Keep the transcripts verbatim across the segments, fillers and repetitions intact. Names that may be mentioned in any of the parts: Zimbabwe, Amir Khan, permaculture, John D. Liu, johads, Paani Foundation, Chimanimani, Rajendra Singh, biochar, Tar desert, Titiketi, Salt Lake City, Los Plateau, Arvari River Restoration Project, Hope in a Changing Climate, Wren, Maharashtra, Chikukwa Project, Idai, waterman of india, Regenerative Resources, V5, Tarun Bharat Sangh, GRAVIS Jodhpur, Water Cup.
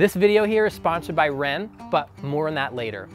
This video here is sponsored by Wren, but more on that later.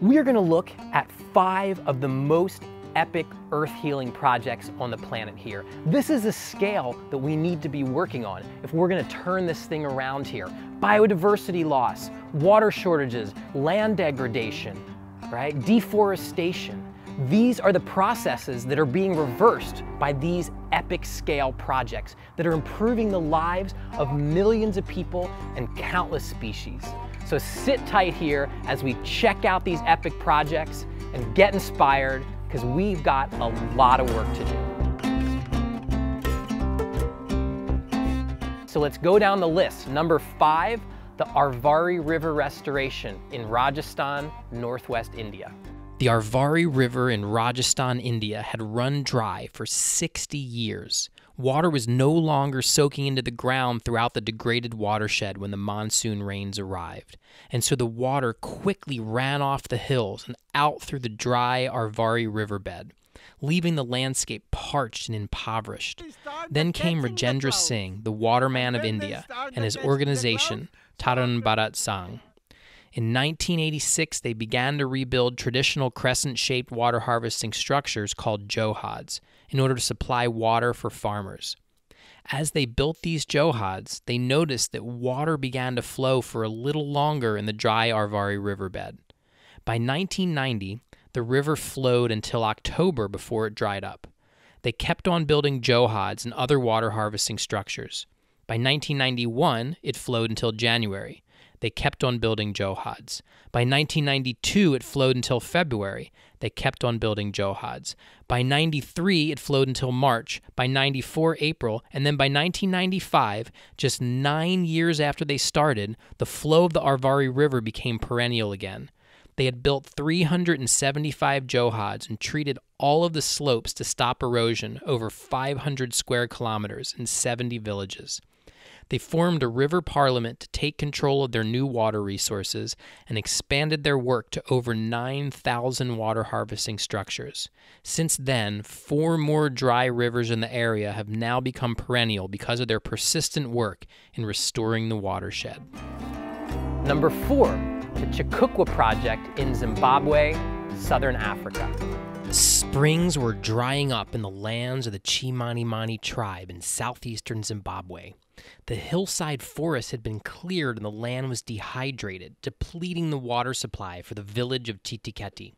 We are gonna look at five of the most epic earth healing projects on the planet here. This is a scale that we need to be working on if we're gonna turn this thing around here. Biodiversity loss, water shortages, land degradation, right? Deforestation. These are the processes that are being reversed by these epic scale projects that are improving the lives of millions of people and countless species. So sit tight here as we check out these epic projects and get inspired, because we've got a lot of work to do. So let's go down the list. Number five, the Arvari River Restoration in Rajasthan, Northwest India. The Arvari River in Rajasthan, India had run dry for sixty years. Water was no longer soaking into the ground throughout the degraded watershed when the monsoon rains arrived. And so the water quickly ran off the hills and out through the dry Arvari riverbed, leaving the landscape parched and impoverished. Then came Rajendra Singh, the waterman of India, and his organization, Tarun Bharat Sangh. In nineteen eighty-six, they began to rebuild traditional crescent-shaped water harvesting structures called johads in order to supply water for farmers. As they built these johads, they noticed that water began to flow for a little longer in the dry Arvari riverbed. By nineteen ninety, the river flowed until October before it dried up. They kept on building johads and other water harvesting structures. By nineteen ninety-one, it flowed until January. They kept on building johads. By nineteen ninety-two, it flowed until February. They kept on building johads. By ninety-three, it flowed until March. By ninety-four, April. And then by nineteen ninety-five, just nine years after they started, the flow of the Arvari River became perennial again. They had built three hundred seventy-five johads and treated all of the slopes to stop erosion over five hundred square kilometers in seventy villages. They formed a river parliament to take control of their new water resources and expanded their work to over nine thousand water harvesting structures. Since then, four more dry rivers in the area have now become perennial because of their persistent work in restoring the watershed. Number four, the Chikukwa Project in Zimbabwe, Southern Africa. The springs were drying up in the lands of the Chimanimani tribe in southeastern Zimbabwe. The hillside forest had been cleared and the land was dehydrated, depleting the water supply for the village of Titiketi.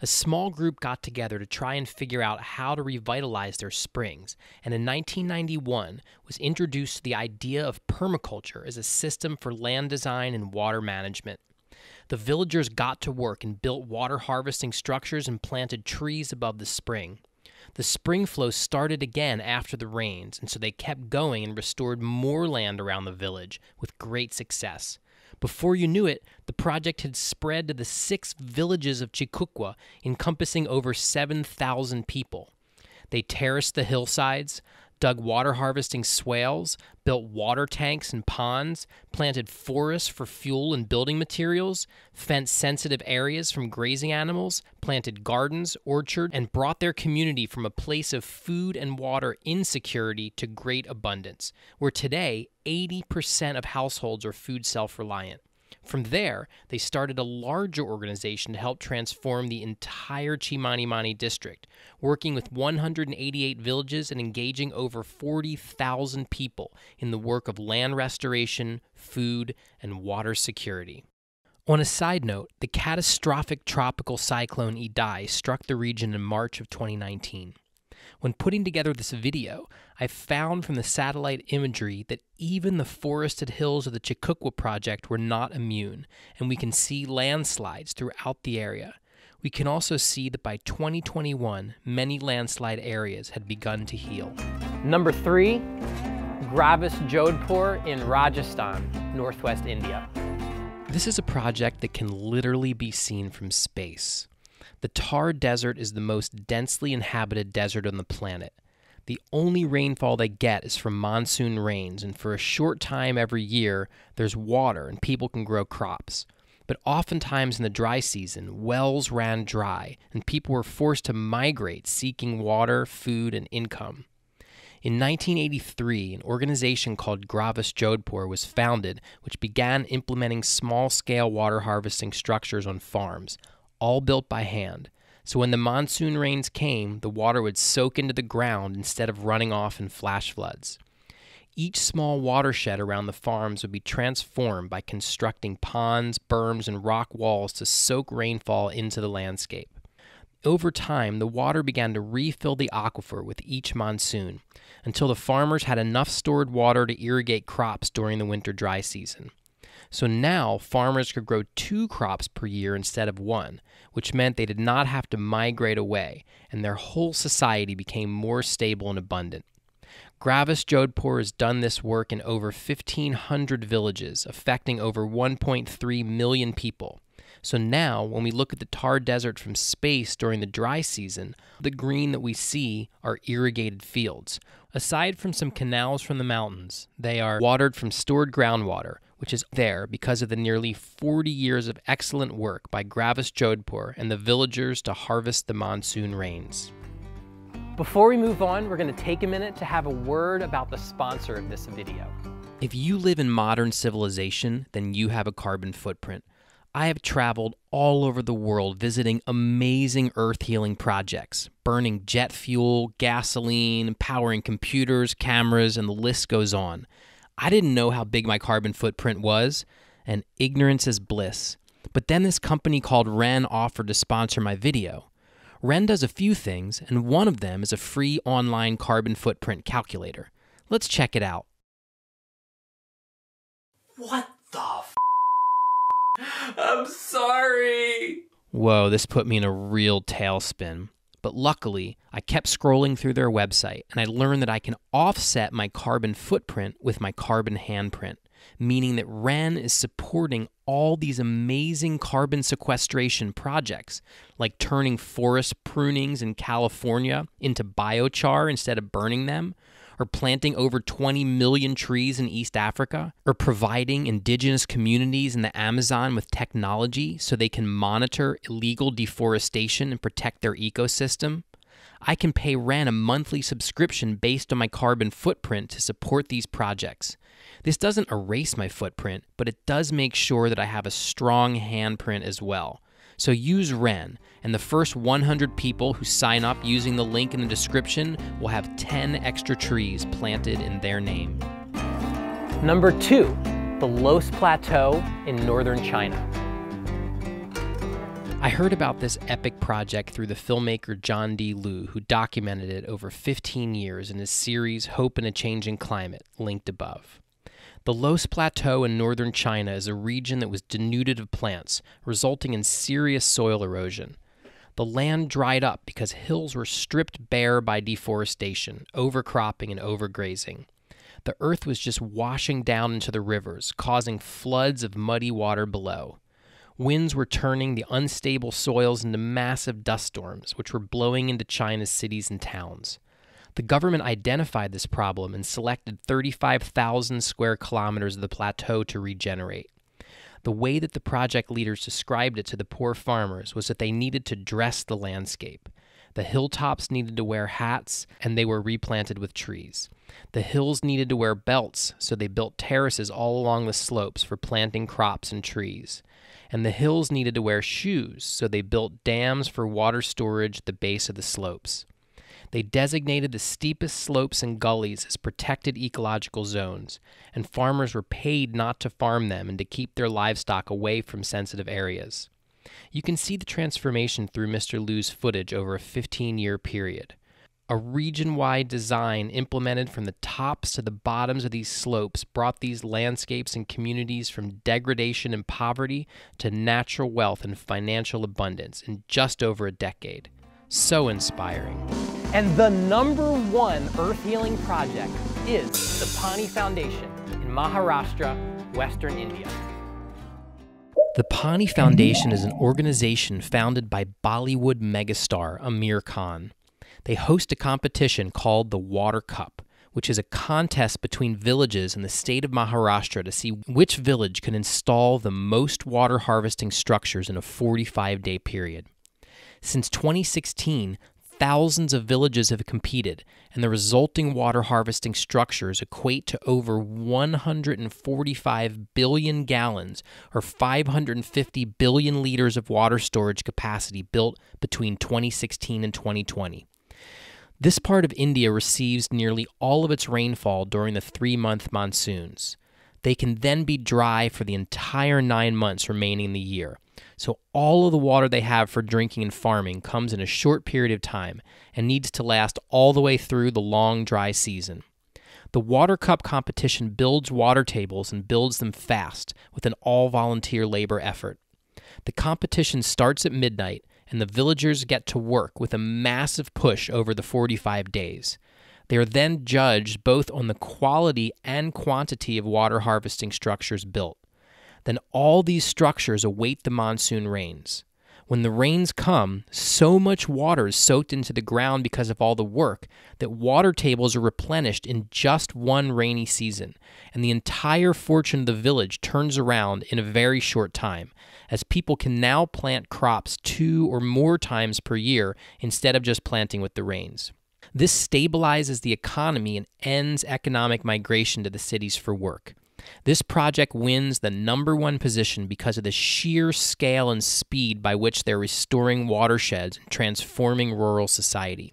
A small group got together to try and figure out how to revitalize their springs, and in nineteen ninety-one was introduced the idea of permaculture as a system for land design and water management. The villagers got to work and built water harvesting structures and planted trees above the spring. The spring flow started again after the rains, and so they kept going and restored more land around the village with great success. Before you knew it, the project had spread to the six villages of Chikukwa, encompassing over seven thousand people. They terraced the hillsides, dug water harvesting swales, built water tanks and ponds, planted forests for fuel and building materials, fenced sensitive areas from grazing animals, planted gardens, orchards, and brought their community from a place of food and water insecurity to great abundance, where today eighty percent of households are food self-reliant. From there, they started a larger organization to help transform the entire Chimanimani district, working with one hundred eighty-eight villages and engaging over forty thousand people in the work of land restoration, food, and water security. On a side note, the catastrophic tropical cyclone Idai struck the region in March of twenty nineteen. When putting together this video, I found from the satellite imagery that even the forested hills of the Chikukwa Project were not immune, and we can see landslides throughout the area. We can also see that by twenty twenty-one, many landslide areas had begun to heal. Number three, GRAVIS Jodhpur in Rajasthan, Northwest India. This is a project that can literally be seen from space. The Tar desert is the most densely inhabited desert on the planet. The only rainfall they get is from monsoon rains, and for a short time every year, there's water and people can grow crops. But oftentimes in the dry season, wells ran dry, and people were forced to migrate seeking water, food, and income. In nineteen eighty-three, an organization called GRAVIS Jodhpur was founded, which began implementing small-scale water harvesting structures on farms, all built by hand. So when the monsoon rains came, the water would soak into the ground instead of running off in flash floods. Each small watershed around the farms would be transformed by constructing ponds, berms, and rock walls to soak rainfall into the landscape. Over time, the water began to refill the aquifer with each monsoon, until the farmers had enough stored water to irrigate crops during the winter dry season. So now, farmers could grow two crops per year instead of one, which meant they did not have to migrate away, and their whole society became more stable and abundant. GRAVIS Jodhpur has done this work in over fifteen hundred villages, affecting over one point three million people. So now, when we look at the Tar desert from space during the dry season, the green that we see are irrigated fields. Aside from some canals from the mountains, they are watered from stored groundwater, which is there because of the nearly forty years of excellent work by GRAVIS Jodhpur and the villagers to harvest the monsoon rains. Before we move on, we're going to take a minute to have a word about the sponsor of this video. If you live in modern civilization, then you have a carbon footprint. I have traveled all over the world visiting amazing earth healing projects, burning jet fuel, gasoline, powering computers, cameras, and the list goes on. I didn't know how big my carbon footprint was, and ignorance is bliss. But then this company called Wren offered to sponsor my video. Wren does a few things, and one of them is a free online carbon footprint calculator. Let's check it out. What the f***? I'm sorry. Whoa, this put me in a real tailspin. But luckily, I kept scrolling through their website, and I learned that I can offset my carbon footprint with my carbon handprint, meaning that Wren is supporting all these amazing carbon sequestration projects, like turning forest prunings in California into biochar instead of burning them, or planting over twenty million trees in East Africa, or providing indigenous communities in the Amazon with technology so they can monitor illegal deforestation and protect their ecosystem. I can pay Wren a monthly subscription based on my carbon footprint to support these projects. This doesn't erase my footprint, but it does make sure that I have a strong handprint as well. So use Wren, and the first one hundred people who sign up using the link in the description will have ten extra trees planted in their name. Number two, the Los Plateau in northern China. I heard about this epic project through the filmmaker John D. Liu, who documented it over fifteen years in his series Hope in a Changing Climate, linked above. The Los Plateau in northern China is a region that was denuded of plants, resulting in serious soil erosion. The land dried up because hills were stripped bare by deforestation, overcropping, and overgrazing. The earth was just washing down into the rivers, causing floods of muddy water below. Winds were turning the unstable soils into massive dust storms, which were blowing into China's cities and towns. The government identified this problem and selected thirty-five thousand square kilometers of the plateau to regenerate. The way that the project leaders described it to the poor farmers was that they needed to dress the landscape. The hilltops needed to wear hats, and they were replanted with trees. The hills needed to wear belts, so they built terraces all along the slopes for planting crops and trees. And the hills needed to wear shoes, so they built dams for water storage at the base of the slopes. They designated the steepest slopes and gullies as protected ecological zones, and farmers were paid not to farm them and to keep their livestock away from sensitive areas. You can see the transformation through Mister Liu's footage over a fifteen-year period. A region-wide design implemented from the tops to the bottoms of these slopes brought these landscapes and communities from degradation and poverty to natural wealth and financial abundance in just over a decade. So inspiring. And the number one earth healing project is the Paani Foundation in Maharashtra, Western India. The Paani Foundation is an organization founded by Bollywood megastar Amir Khan. They host a competition called the Water Cup, which is a contest between villages in the state of Maharashtra to see which village can install the most water harvesting structures in a forty-five day period. Since twenty sixteen, Thousands of villages have competed, and the resulting water harvesting structures equate to over one hundred forty-five billion gallons, or five hundred fifty billion liters of water storage capacity built between twenty sixteen and twenty twenty. This part of India receives nearly all of its rainfall during the three-month monsoons. They can then be dry for the entire nine months remaining in the year. So all of the water they have for drinking and farming comes in a short period of time and needs to last all the way through the long dry season. The Water Cup competition builds water tables and builds them fast with an all-volunteer labor effort. The competition starts at midnight and the villagers get to work with a massive push over the forty-five days. They are then judged both on the quality and quantity of water harvesting structures built. Then all these structures await the monsoon rains. When the rains come, so much water is soaked into the ground because of all the work that water tables are replenished in just one rainy season, and the entire fortune of the village turns around in a very short time, as people can now plant crops two or more times per year instead of just planting with the rains. This stabilizes the economy and ends economic migration to the cities for work. This project wins the number one position because of the sheer scale and speed by which they're restoring watersheds and transforming rural society.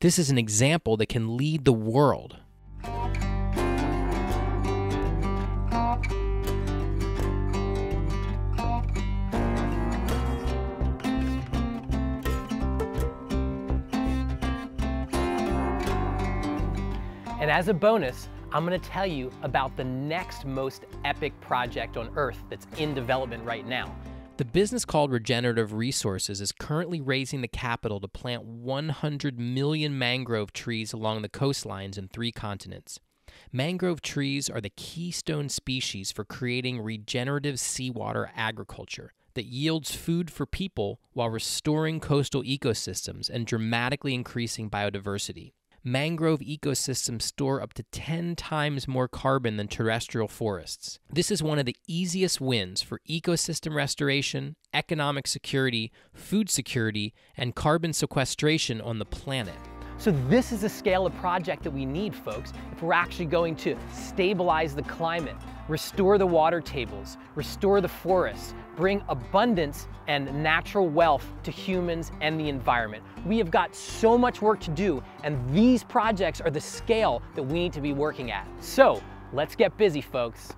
This is an example that can lead the world. And as a bonus, I'm going to tell you about the next most epic project on Earth that's in development right now. The business called Regenerative Resources is currently raising the capital to plant one hundred million mangrove trees along the coastlines in three continents. Mangrove trees are the keystone species for creating regenerative seawater agriculture that yields food for people while restoring coastal ecosystems and dramatically increasing biodiversity. Mangrove ecosystems store up to ten times more carbon than terrestrial forests. This is one of the easiest wins for ecosystem restoration, economic security, food security, and carbon sequestration on the planet. So this is the scale of project that we need, folks, if we're actually going to stabilize the climate, restore the water tables, restore the forests, bring abundance and natural wealth to humans and the environment. We have got so much work to do, and these projects are the scale that we need to be working at. So let's get busy, folks.